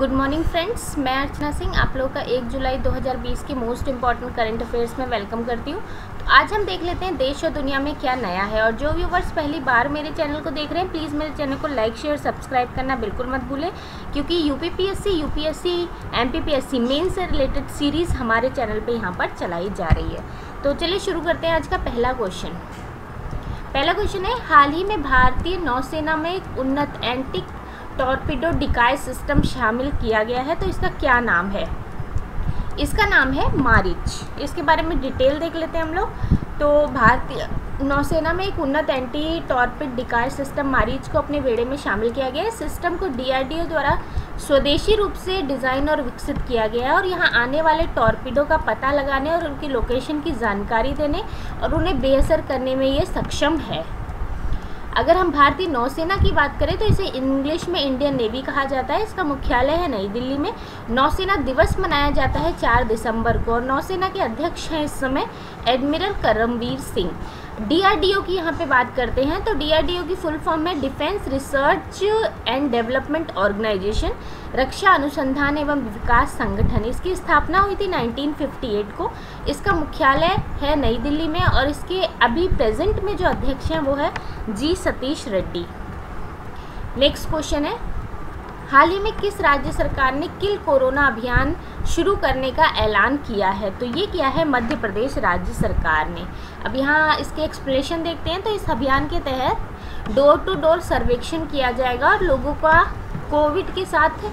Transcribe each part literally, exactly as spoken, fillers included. Good morning friends, मैं अर्चना सिंह आप लोग का एक जुलाई दो हज़ार बीस के मोस्ट इम्पॉर्टेंट करंट अफेयर्स में वेलकम करती हूँ। तो आज हम देख लेते हैं देश और दुनिया में क्या नया है। और जो व्यूवर्स पहली बार मेरे चैनल को देख रहे हैं, प्लीज़ मेरे चैनल को लाइक शेयर सब्सक्राइब करना बिल्कुल मत भूलें, क्योंकि यूपीपीएससी, यूपीएससी, एमपीपीएससी मेन से रिलेटेड सीरीज़ हमारे चैनल पर यहाँ पर चलाई जा रही है। तो चलिए शुरू करते हैं आज का पहला क्वेश्चन। पहला क्वेश्चन है, हाल ही में भारतीय नौसेना में एक उन्नत एंटी टॉर्पीडो डिकाय सिस्टम शामिल किया गया है, तो इसका क्या नाम है? इसका नाम है मारिच। इसके बारे में डिटेल देख लेते हैं हम लोग। तो भारतीय नौसेना में एक उन्नत anti torpedo decoy system Maareech को अपने बेड़े में शामिल किया गया है। सिस्टम को डी आर डी ओ द्वारा स्वदेशी रूप से डिज़ाइन और विकसित किया गया है और यहाँ आने वाले टॉर्पीडो का पता लगाने और उनकी लोकेशन की जानकारी देने और उन्हें बेअसर करने में ये सक्षम है। अगर हम भारतीय नौसेना की बात करें तो इसे इंग्लिश में इंडियन नेवी कहा जाता है। इसका मुख्यालय है नई दिल्ली में। नौसेना दिवस मनाया जाता है चार दिसंबर को और नौसेना के अध्यक्ष हैं इस समय एडमिरल करमवीर सिंह। डीआरडीओ की यहाँ पे बात करते हैं तो डीआरडीओ की फुल फॉर्म है defence research and development organisation, रक्षा अनुसंधान एवं विकास संगठन। इसकी स्थापना हुई थी नाइनटीन फिफ्टी एट को। इसका मुख्यालय है नई दिल्ली में और इसके अभी प्रेजेंट में जो अध्यक्ष हैं वो है G Satish Reddy. Next question है, हाल ही में किस राज्य सरकार ने किल कोरोना अभियान शुरू करने का ऐलान किया है? तो ये किया है मध्य प्रदेश राज्य सरकार ने। अब यहाँ इसके एक्सप्लेनेशन देखते हैं। तो इस अभियान के तहत डोर टू डोर सर्वेक्षण किया जाएगा और लोगों का कोविड के साथ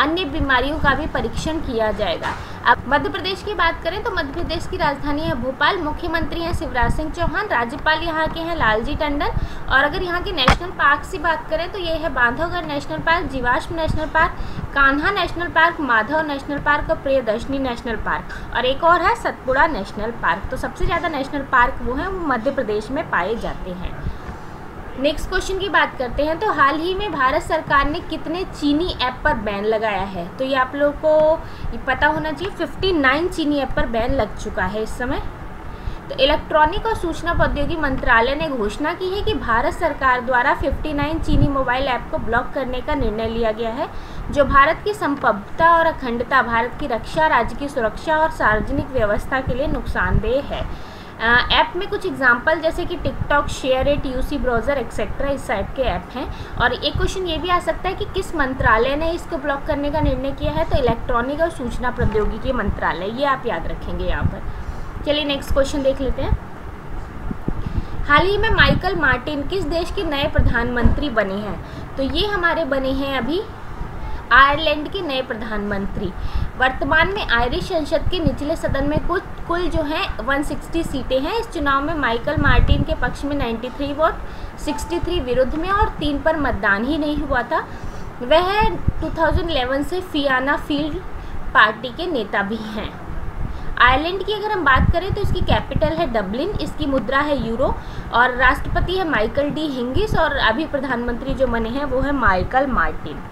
अन्य बीमारियों का भी परीक्षण किया जाएगा। अब मध्य प्रदेश की बात करें तो मध्य प्रदेश की राजधानी है भोपाल। मुख्यमंत्री हैं शिवराज सिंह चौहान, राज्यपाल यहाँ के हैं लालजी टंडन। और अगर यहाँ के नेशनल पार्क से बात करें तो ये है बांधवगढ़ नेशनल पार्क, जीवाश्म national park, Kanha national park, Madhav national park और प्रियदर्शनी नेशनल पार्क और एक और है सतपुड़ा नेशनल पार्क। तो सबसे ज़्यादा नेशनल पार्क वो हैं वो मध्य प्रदेश में पाए जाते हैं। नेक्स्ट क्वेश्चन की बात करते हैं तो हाल ही में भारत सरकार ने कितने चीनी ऐप पर बैन लगाया है? तो ये आप लोगों को पता होना चाहिए, उनसठ चीनी ऐप पर बैन लग चुका है इस समय। तो इलेक्ट्रॉनिक और सूचना प्रौद्योगिकी मंत्रालय ने घोषणा की है कि भारत सरकार द्वारा उनसठ चीनी मोबाइल ऐप को ब्लॉक करने का निर्णय लिया गया है, जो भारत की संप्रभुता और अखंडता, भारत की रक्षा, राज्य की सुरक्षा और सार्वजनिक व्यवस्था के लिए नुकसानदेह है। ऐप में कुछ एग्जाम्पल जैसे कि TikTok, share it, UC browser etcetera इस टाइप के ऐप हैं। और एक क्वेश्चन ये भी आ सकता है कि किस मंत्रालय ने इसको ब्लॉक करने का निर्णय किया है? तो इलेक्ट्रॉनिक और सूचना प्रौद्योगिकी मंत्रालय, ये आप याद रखेंगे यहाँ पर। चलिए नेक्स्ट क्वेश्चन देख लेते हैं। हाल ही में माइकल मार्टिन किस देश के नए प्रधानमंत्री बने हैं? तो ये हमारे बने हैं अभी आयरलैंड के नए प्रधानमंत्री। वर्तमान में आयरिश संसद के निचले सदन में कुछ कुल जो है एक सौ साठ सीटें हैं। इस चुनाव में माइकल मार्टिन के पक्ष में तिरानवे वोट, तिरसठ विरुद्ध में और तीन पर मतदान ही नहीं हुआ था। वह दो हज़ार ग्यारह से फियाना फील्ड पार्टी के नेता भी हैं। आयरलैंड की अगर हम बात करें तो इसकी कैपिटल है डबलिन, इसकी मुद्रा है यूरो और राष्ट्रपति है माइकल डी हिंगिस और अभी प्रधानमंत्री जो बने हैं वो है माइकल मार्टिन।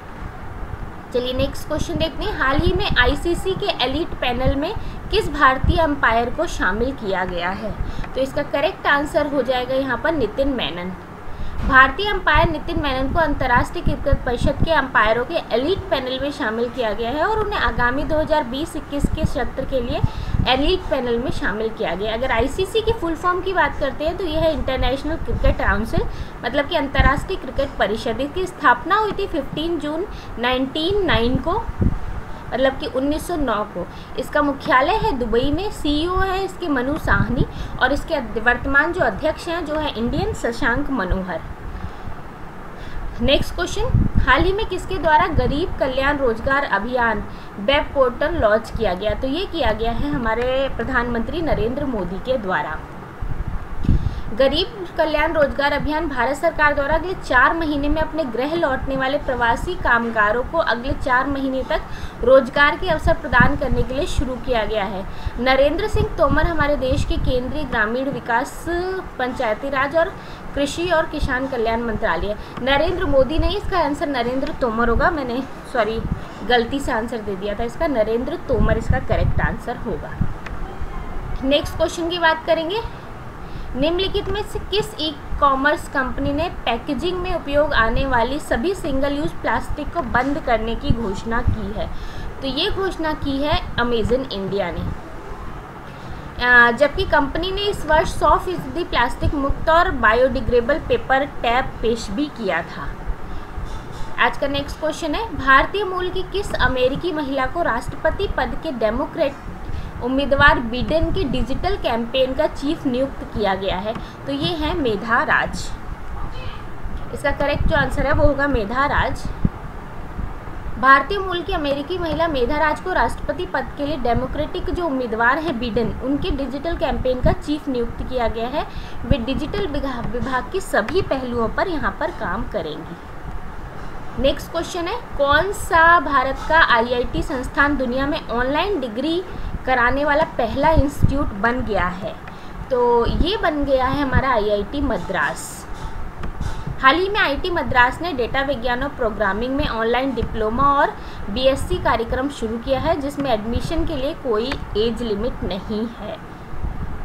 चलिए नेक्स्ट क्वेश्चन देखते हैं। हाल ही में आईसीसी के एलिट पैनल में किस भारतीय अंपायर को शामिल किया गया है? तो इसका करेक्ट आंसर हो जाएगा यहाँ पर नितिन मेनन। भारतीय अंपायर नितिन मेनन को अंतर्राष्ट्रीय क्रिकेट परिषद के अंपायरों के एलिट पैनल में शामिल किया गया है और उन्हें आगामी दो हज़ार बीस इक्कीस के सत्र के लिए एलिट पैनल में शामिल किया गया। अगर आईसीसी की फुल फॉर्म की बात करते हैं तो यह है इंटरनेशनल क्रिकेट काउंसिल, मतलब कि अंतर्राष्ट्रीय क्रिकेट परिषद। इसकी स्थापना हुई थी पंद्रह जून उन्नीस सौ नौ को, मतलब कि उन्नीस सौ नौ को। इसका मुख्यालय है दुबई में। सीईओ है इसके मनु साहनी और इसके वर्तमान जो अध्यक्ष हैं जो है Indian Shashank Manohar. Next question, हाल ही में किसके द्वारा गरीब कल्याण रोजगार अभियान वेब पोर्टल लॉन्च किया गया? तो ये किया गया है हमारे प्रधानमंत्री नरेंद्र मोदी के द्वारा। गरीब कल्याण रोजगार अभियान भारत सरकार द्वारा अगले चार महीने में अपने गृह लौटने वाले प्रवासी कामगारों को अगले चार महीने तक रोजगार के अवसर प्रदान करने के लिए शुरू किया गया है। नरेंद्र सिंह तोमर हमारे देश के केंद्रीय ग्रामीण विकास, पंचायती राज और कृषि और किसान कल्याण मंत्रालय। नरेंद्र मोदी ने, इसका आंसर नरेंद्र तोमर होगा। मैंने सॉरी गलती से आंसर दे दिया था, इसका नरेंद्र तोमर इसका करेक्ट आंसर होगा। नेक्स्ट क्वेश्चन की बात करेंगे। निम्नलिखित में से किस ई कॉमर्स कंपनी ने पैकेजिंग में उपयोग आने वाली सभी सिंगल यूज प्लास्टिक को बंद करने की घोषणा की है? तो ये घोषणा की है अमेजन इंडिया ने। जबकि कंपनी ने इस वर्ष सौ फीसदी प्लास्टिक मुक्त और बायोडिग्रेडेबल पेपर टैप पेश भी किया था। आज का नेक्स्ट क्वेश्चन है, भारतीय मूल की किस अमेरिकी महिला को राष्ट्रपति पद के डेमोक्रेट उम्मीदवार बिडेन के डिजिटल कैंपेन का चीफ नियुक्त किया गया है? तो ये है मेधा राज। इसका करेक्ट जो आंसर है वो होगा मेधा राज। भारतीय मूल की अमेरिकी महिला मेधा राज को राष्ट्रपति पद के लिए डेमोक्रेटिक जो उम्मीदवार हैं बिडेन, उनके डिजिटल कैंपेन का चीफ नियुक्त किया गया है। वे डिजिटल विभाग के सभी पहलुओं पर यहाँ पर काम करेंगी। नेक्स्ट क्वेश्चन है, कौन सा भारत का आई आई टी संस्थान दुनिया में ऑनलाइन डिग्री कराने वाला पहला इंस्टीट्यूट बन गया है? तो ये बन गया है हमारा आई आई टी मद्रास। हाल ही में आई आई टी मद्रास ने डेटा विज्ञान और प्रोग्रामिंग में ऑनलाइन डिप्लोमा और बी एस सी कार्यक्रम शुरू किया है, जिसमें एडमिशन के लिए कोई एज लिमिट नहीं है।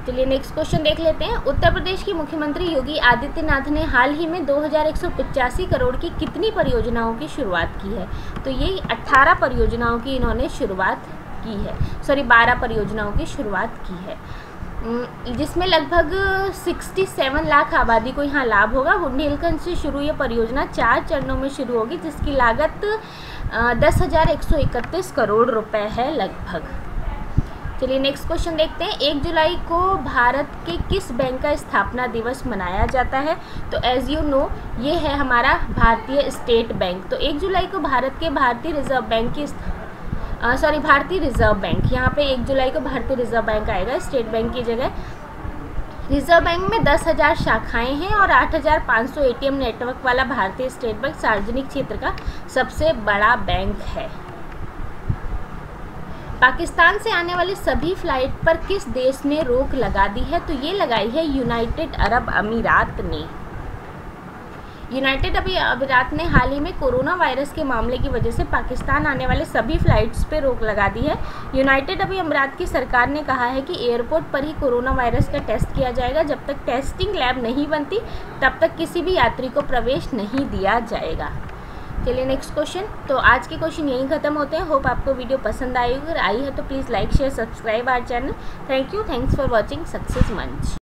चलिए नेक्स्ट क्वेश्चन देख लेते हैं। उत्तर प्रदेश की मुख्यमंत्री योगी आदित्यनाथ ने हाल ही में दो हज़ार एक सौ पचासी करोड़ की कितनी परियोजनाओं की शुरुआत की है? तो ये अठारह परियोजनाओं की इन्होंने शुरुआत की है, सॉरी बारह परियोजनाओं की शुरुआत की है, जिसमें लगभग सड़सठ लाख आबादी को यहाँ लाभ होगा। बुंदेलखंड से शुरू ये परियोजना चार चरणों में शुरू होगी, जिसकी लागत दस हज़ार एक सौ इकतीस करोड़ रुपये है लगभग। चलिए नेक्स्ट क्वेश्चन देखते हैं। एक जुलाई को भारत के किस बैंक का स्थापना दिवस मनाया जाता है? तो एज यू नो ये है हमारा भारतीय स्टेट बैंक। तो एक जुलाई को भारत के भारतीय रिजर्व बैंक की सॉरी भारतीय रिजर्व बैंक, यहाँ पे एक जुलाई को भारतीय रिजर्व बैंक आएगा स्टेट बैंक की जगह। रिजर्व बैंक में दस हज़ार शाखाएँ हैं और आठ हज़ार पाँच सौ ए टी एम नेटवर्क वाला भारतीय स्टेट बैंक सार्वजनिक क्षेत्र का सबसे बड़ा बैंक है। पाकिस्तान से आने वाले सभी फ्लाइट पर किस देश ने रोक लगा दी है? तो ये लगाई है यूनाइटेड अरब अमीरात ने। यूनाइटेड अरब अमीरात ने हाल ही में कोरोना वायरस के मामले की वजह से पाकिस्तान आने वाले सभी फ़्लाइट्स पर रोक लगा दी है। यूनाइटेड अरब अमीरात की सरकार ने कहा है कि एयरपोर्ट पर ही कोरोना वायरस का टेस्ट किया जाएगा। जब तक टेस्टिंग लैब नहीं बनती तब तक किसी भी यात्री को प्रवेश नहीं दिया जाएगा। चलिए नेक्स्ट क्वेश्चन। तो आज के क्वेश्चन यहीं खत्म होते हैं। होप आपको वीडियो पसंद आई। अगर आई है तो please like share subscribe our channel. Thank you. Thanks for watching success मंच।